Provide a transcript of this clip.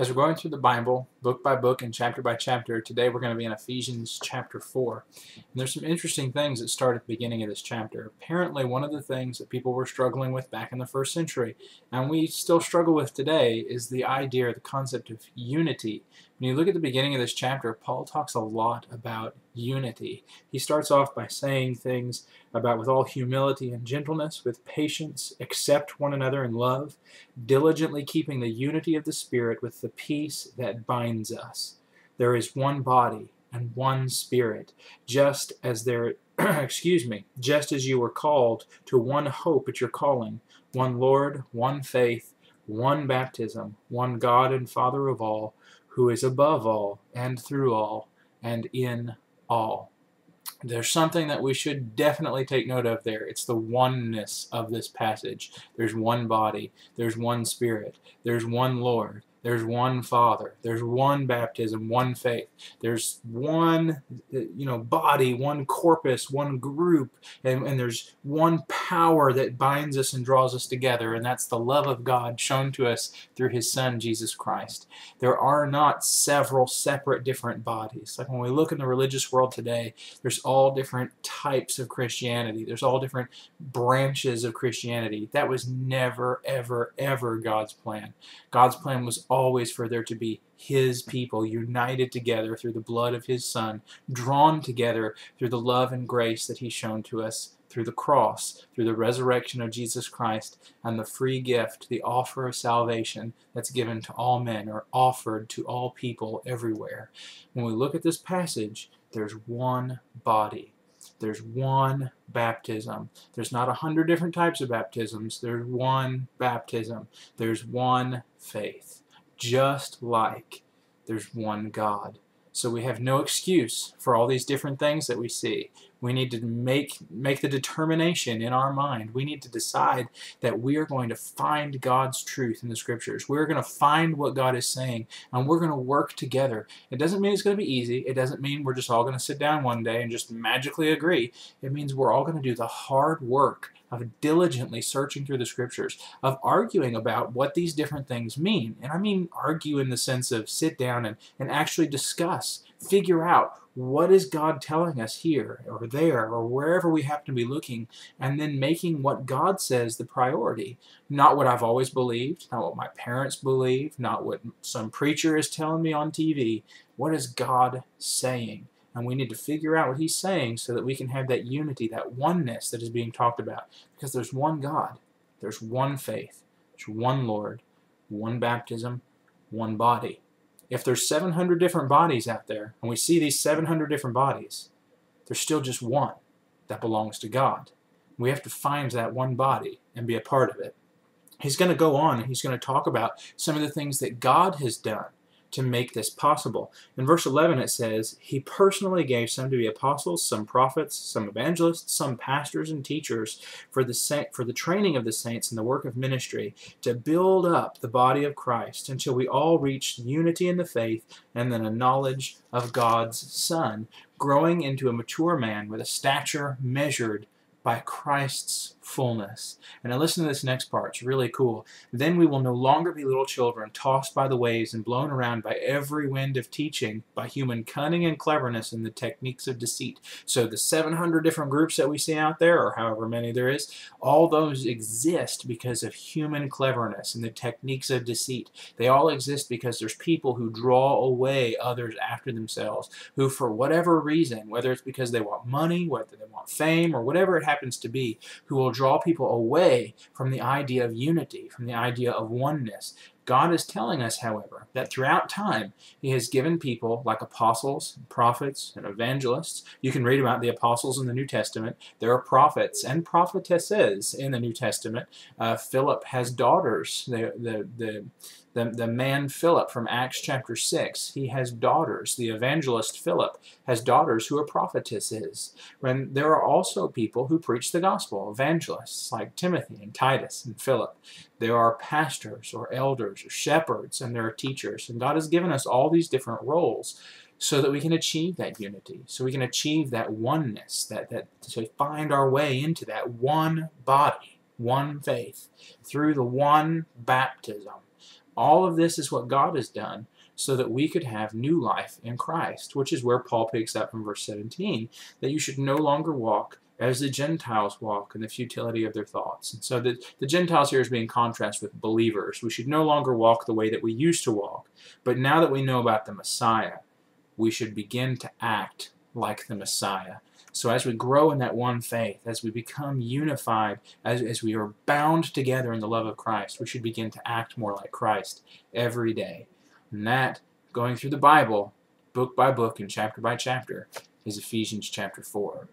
As we're going through the Bible, book by book and chapter by chapter, today we're going to be in Ephesians chapter 4. And there's some interesting things that start at the beginning of this chapter. Apparently, one of the things that people were struggling with back in the first century, and we still struggle with today, is the idea, the concept of unity. When you look at the beginning of this chapter, Paul talks a lot about unity. He starts off by saying things about with all humility and gentleness, with patience, accept one another in love, diligently keeping the unity of the Spirit with the peace that binds us. There is one body and one Spirit, just as there, just as you were called to one hope at your calling, one Lord, one faith, one baptism, one God and Father of all, who is above all, and through all, and in all. There's something that we should definitely take note of there. It's the oneness of this passage. There's one body. There's one Spirit. There's one Lord. There's one Father. There's one baptism, one faith. There's one, body, one corpus, one group, and there's one power that binds us and draws us together, and that's the love of God shown to us through His Son, Jesus Christ. There are not several separate different bodies. Like when we look in the religious world today, there's all different types of Christianity. There's all different branches of Christianity. That was never, ever, ever God's plan. God's plan was always for there to be His people united together through the blood of His Son, drawn together through the love and grace that He's shown to us through the cross, through the resurrection of Jesus Christ, and the free gift, the offer of salvation that's given to all men or offered to all people everywhere. When we look at this passage, there's one body. There's one baptism. There's not 100 different types of baptisms. There's one baptism. There's one faith. Just like there's one God. So we have no excuse for all these different things that we see. We need to make the determination in our mind. We need to decide that we are going to find God's truth in the Scriptures. We're going to find what God is saying, and we're going to work together. It doesn't mean it's going to be easy. It doesn't mean we're just all going to sit down one day and just magically agree. It means we're all going to do the hard work of diligently searching through the Scriptures, of arguing about what these different things mean. And I mean argue in the sense of sit down and actually discuss, figure out what is God telling us here or there or wherever we happen to be looking, and then making what God says the priority. Not what I've always believed, not what my parents believe, not what some preacher is telling me on TV. What is God saying? And we need to figure out what He's saying so that we can have that unity, that oneness that is being talked about. Because there's one God, there's one faith, there's one Lord, one baptism, one body. If there's 700 different bodies out there, and we see these 700 different bodies, there's still just one that belongs to God. We have to find that one body and be a part of it. He's going to go on and he's going to talk about some of the things that God has done to make this possible. In verse 11 it says, He personally gave some to be apostles, some prophets, some evangelists, some pastors and teachers for the training of the saints in the work of ministry, to build up the body of Christ until we all reach unity in the faith and then a knowledge of God's Son, growing into a mature man with a stature measured by Christ's fullness. And now listen to this next part. It's really cool. Then we will no longer be little children, tossed by the waves and blown around by every wind of teaching, by human cunning and cleverness and the techniques of deceit. So the 700 different groups that we see out there, or however many there is, all those exist because of human cleverness and the techniques of deceit. They all exist because there's people who draw away others after themselves, who for whatever reason, whether it's because they want money, whether they want fame, or whatever it happens to be, who will draw people away from the idea of unity, from the idea of oneness. God is telling us, however, that throughout time He has given people like apostles, prophets, and evangelists. You can read about the apostles in the New Testament. There are prophets and prophetesses in the New Testament. Philip has daughters. The man Philip from Acts chapter 6, he has daughters. The evangelist Philip has daughters who are prophetesses. And there are also people who preach the gospel, evangelists like Timothy and Titus and Philip. There are pastors or elders or shepherds, and there are teachers. And God has given us all these different roles so that we can achieve that unity, so we can achieve that oneness, so we find our way into that one body, one faith, through the one baptism. All of this is what God has done so that we could have new life in Christ, which is where Paul picks up from verse 17, that you should no longer walk as the Gentiles walk in the futility of their thoughts. And so the Gentiles here is being contrasted with believers. We should no longer walk the way that we used to walk, but now that we know about the Messiah, we should begin to act like the Messiah. So as we grow in that one faith, as we become unified, as we are bound together in the love of Christ, we should begin to act more like Christ every day. And that, going through the Bible, book by book and chapter by chapter, is Ephesians chapter 4.